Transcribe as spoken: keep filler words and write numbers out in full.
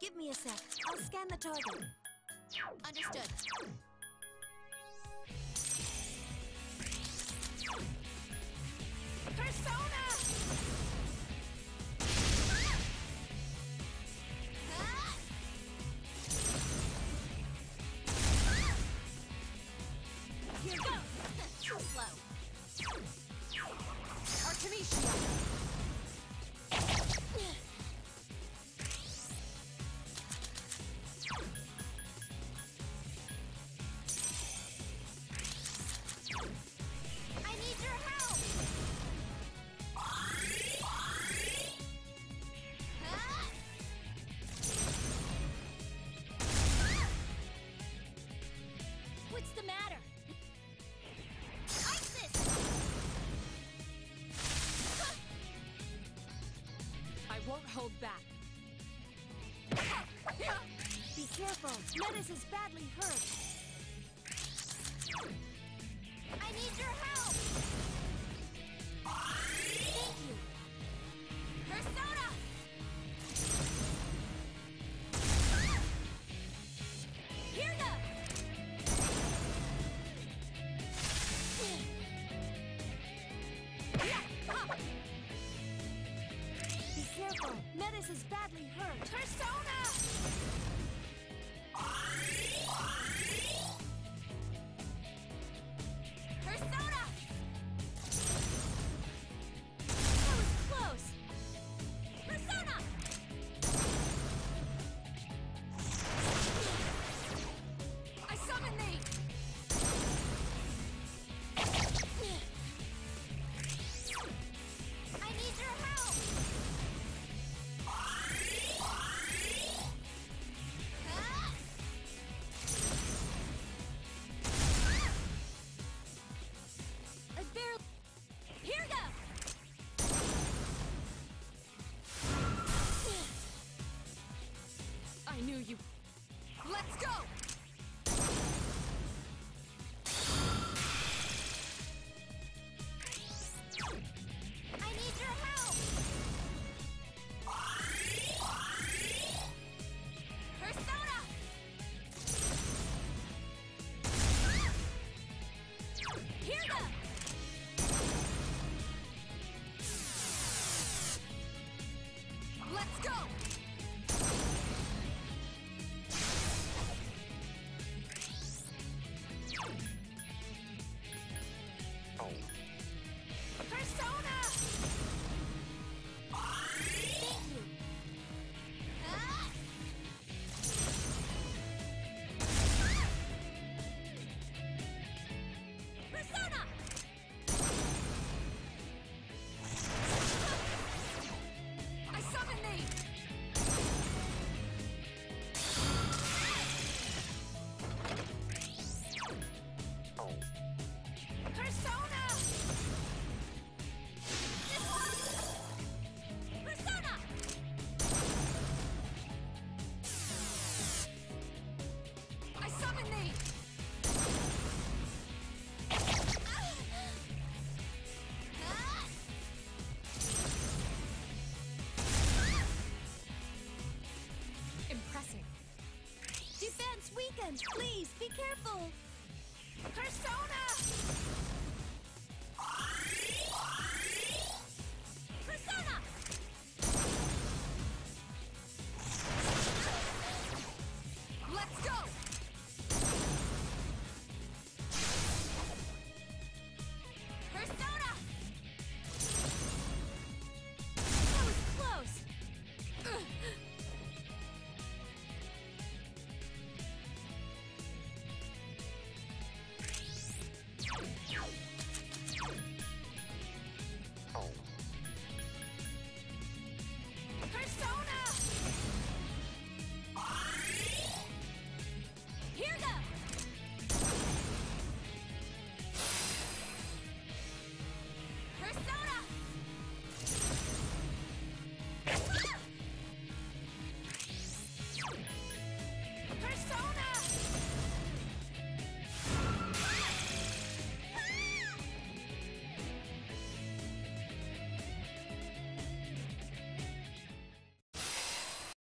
Give me a sec. I'll scan the target. Understood. Hold back. Be careful. Metis is badly hurt. I need your help. Thank you. Persona! Hirna! Be careful. Metis is badly hurt. Persona! Persona! That was close! Persona! I summon thee! I need your help! I summon thee! Chicken, please be careful! Persona!